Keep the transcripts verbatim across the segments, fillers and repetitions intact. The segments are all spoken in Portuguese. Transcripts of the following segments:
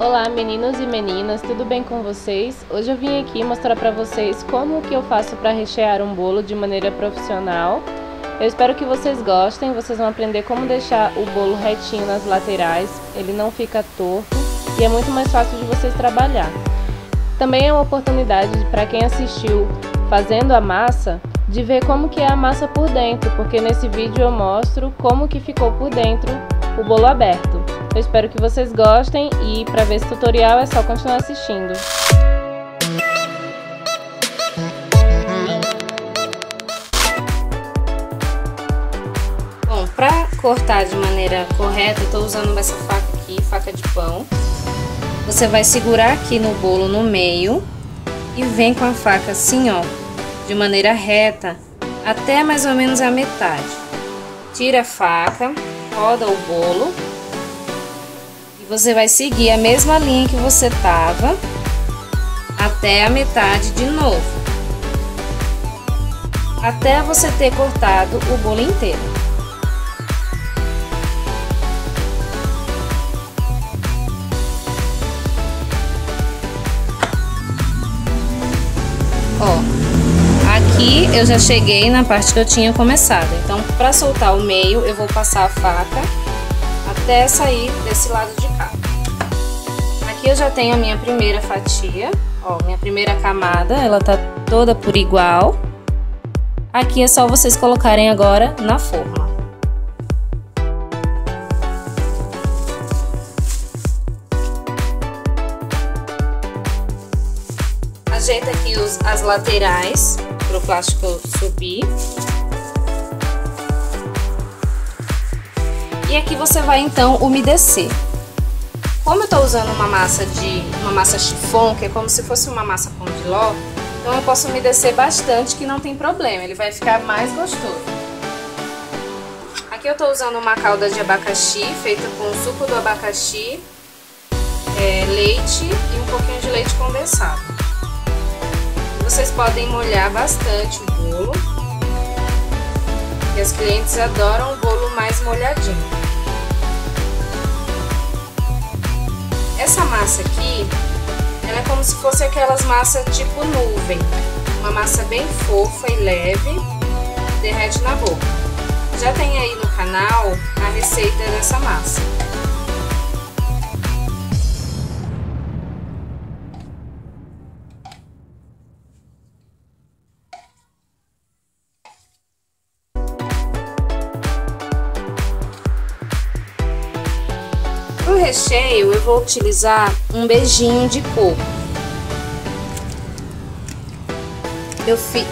Olá meninos e meninas, tudo bem com vocês? Hoje eu vim aqui mostrar para vocês como que eu faço para rechear um bolo de maneira profissional. Eu espero que vocês gostem, vocês vão aprender como deixar o bolo retinho nas laterais, ele não fica torto e é muito mais fácil de vocês trabalhar. Também é uma oportunidade para quem assistiu fazendo a massa, de ver como que é a massa por dentro, porque nesse vídeo eu mostro como que ficou por dentro o bolo aberto. Eu espero que vocês gostem e para ver esse tutorial é só continuar assistindo. Bom, para cortar de maneira correta, eu estou usando essa faca aqui, faca de pão. Você vai segurar aqui no bolo no meio e vem com a faca assim, ó, de maneira reta até mais ou menos a metade. Tira a faca, roda o bolo. Você vai seguir a mesma linha que você estava até a metade de novo, até você ter cortado o bolo inteiro. Ó, aqui eu já cheguei na parte que eu tinha começado, então para soltar o meio eu vou passar a faca até sair desse lado de cá. Aqui eu já tenho a minha primeira fatia, ó, minha primeira camada, ela tá toda por igual. Aqui é só vocês colocarem agora na forma. Ajeita aqui os, as laterais pro plástico subir. E aqui você vai então umedecer. Como eu estou usando uma massa de uma massa chiffon, que é como se fosse uma massa pão de ló, então eu posso umedecer bastante, que não tem problema, ele vai ficar mais gostoso. Aqui eu estou usando uma calda de abacaxi feita com suco do abacaxi, é, leite e um pouquinho de leite condensado. Vocês podem molhar bastante o bolo, que as clientes adoram o bolo mais molhadinho. Essa massa aqui, ela é como se fosse aquelas massas tipo nuvem, uma massa bem fofa e leve, derrete na boca. Já tem aí no canal a receita dessa massa. Para o recheio eu vou utilizar um beijinho de coco. Eu fiz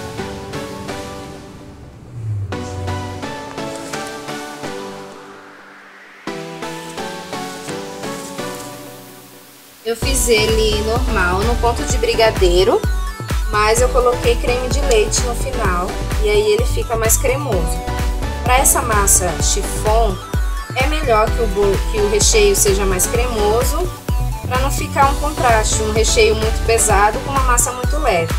eu fiz ele normal no ponto de brigadeiro, mas eu coloquei creme de leite no final e aí ele fica mais cremoso. Para essa massa chiffon é melhor que o, bolo, que o recheio seja mais cremoso, para não ficar um contraste, um recheio muito pesado com uma massa muito leve.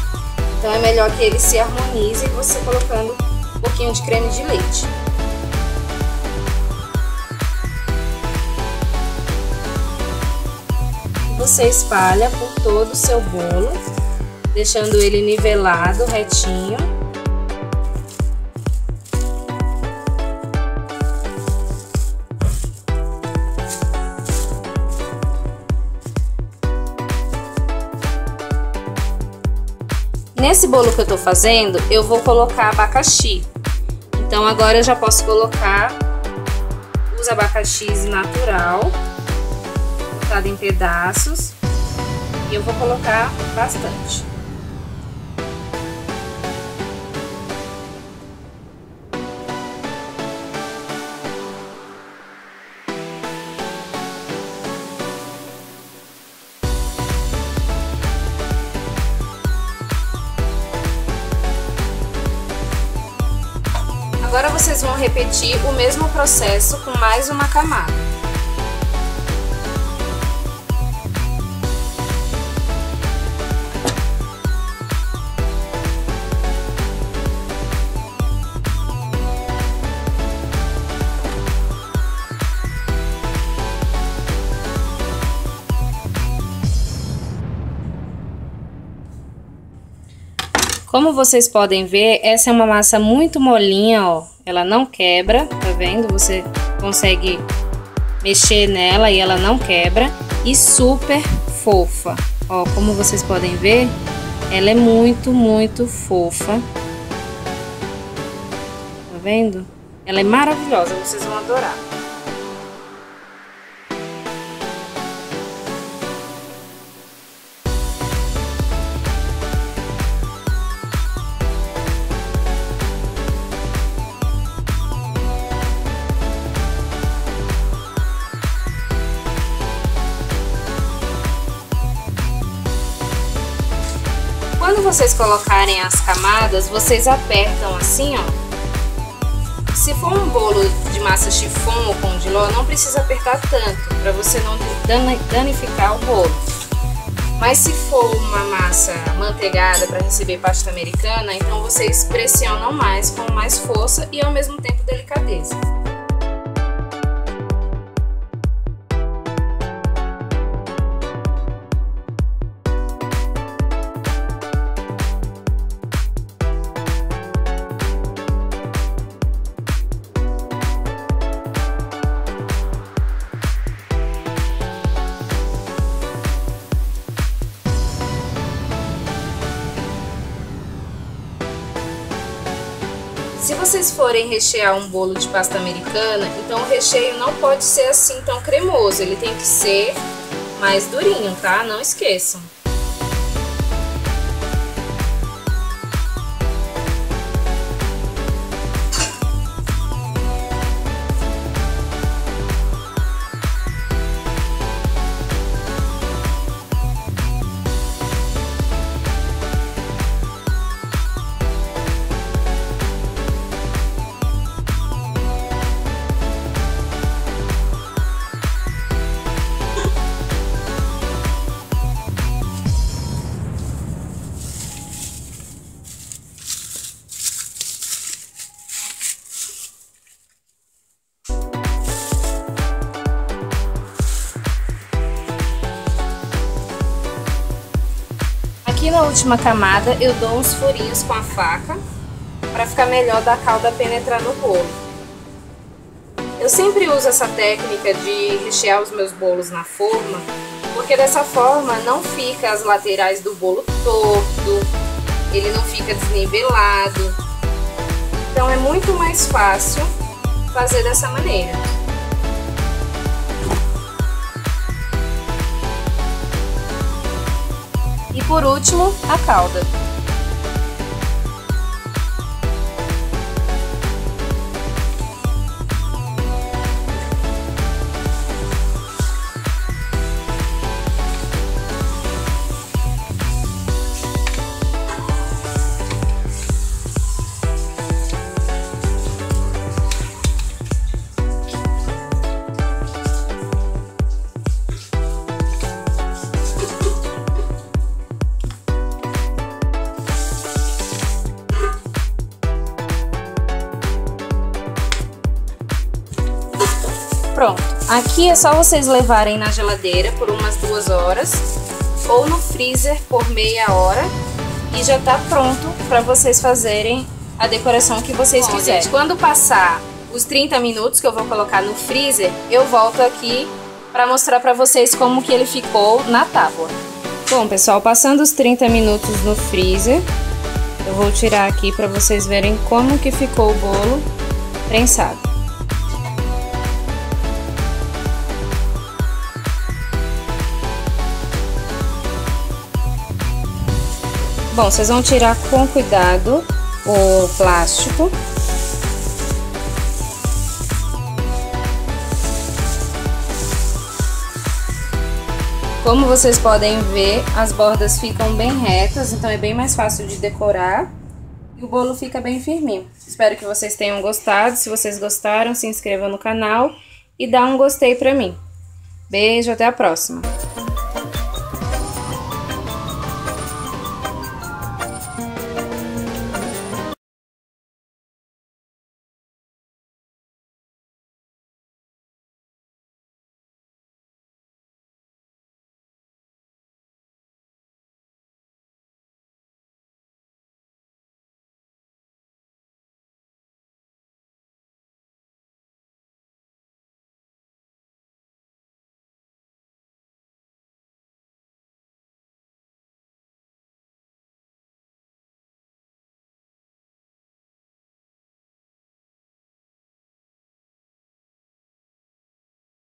Então é melhor que ele se harmonize, você colocando um pouquinho de creme de leite. Você espalha por todo o seu bolo, deixando ele nivelado, retinho. Nesse bolo que eu tô fazendo, eu vou colocar abacaxi. Então agora eu já posso colocar os abacaxis natural, cortado em pedaços. E eu vou colocar bastante. Agora vocês vão repetir o mesmo processo com mais uma camada. Como vocês podem ver, essa é uma massa muito molinha, ó. Ela não quebra, tá vendo? Você consegue mexer nela e ela não quebra. E super fofa, ó. Como vocês podem ver, ela é muito, muito fofa. Tá vendo? Ela é maravilhosa, vocês vão adorar. Quando vocês colocarem as camadas, vocês apertam assim, ó. Se for um bolo de massa chiffon ou condiló, não precisa apertar tanto, para você não danificar o bolo. Mas se for uma massa manteigada para receber pasta americana, então vocês pressionam mais, com mais força e ao mesmo tempo delicadeza. Se vocês forem rechear um bolo de pasta americana, então o recheio não pode ser assim tão cremoso, ele tem que ser mais durinho, tá? Não esqueçam. Aqui na última camada eu dou uns furinhos com a faca para ficar melhor da calda penetrar no bolo. Eu sempre uso essa técnica de rechear os meus bolos na forma, porque dessa forma não fica as laterais do bolo torto, ele não fica desnivelado, então é muito mais fácil fazer dessa maneira. E por último, a calda. Pronto, aqui é só vocês levarem na geladeira por umas duas horas ou no freezer por meia hora e já tá pronto para vocês fazerem a decoração que vocês Bom, quiserem. Gente, quando passar os trinta minutos que eu vou colocar no freezer, eu volto aqui para mostrar para vocês como que ele ficou na tábua. Bom, pessoal, passando os trinta minutos no freezer, eu vou tirar aqui para vocês verem como que ficou o bolo prensado. Bom, vocês vão tirar com cuidado o plástico. Como vocês podem ver, as bordas ficam bem retas, então é bem mais fácil de decorar. E o bolo fica bem firminho. Espero que vocês tenham gostado. Se vocês gostaram, se inscrevam no canal e dá um gostei pra mim. Beijo, até a próxima!